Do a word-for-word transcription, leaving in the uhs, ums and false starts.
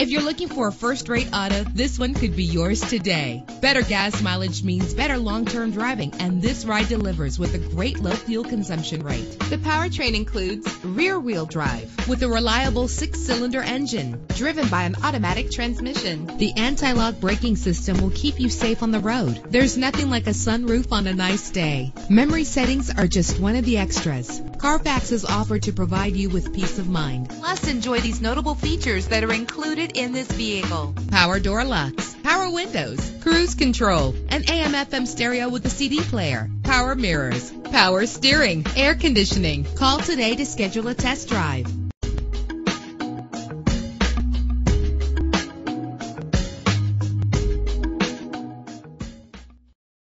If you're looking for a first-rate auto, this one could be yours today. Better gas mileage means better long-term driving, and this ride delivers with a great low fuel consumption rate. The powertrain includes rear-wheel drive with a reliable six-cylinder engine driven by an automatic transmission. The anti-lock braking system will keep you safe on the road. There's nothing like a sunroof on a nice day. Memory settings are just one of the extras. Carfax is offered to provide you with peace of mind. Plus, enjoy these notable features that are included in this vehicle: power door locks, power windows, cruise control, an A M F M stereo with a C D player, power mirrors, power steering, air conditioning. Call today to schedule a test drive.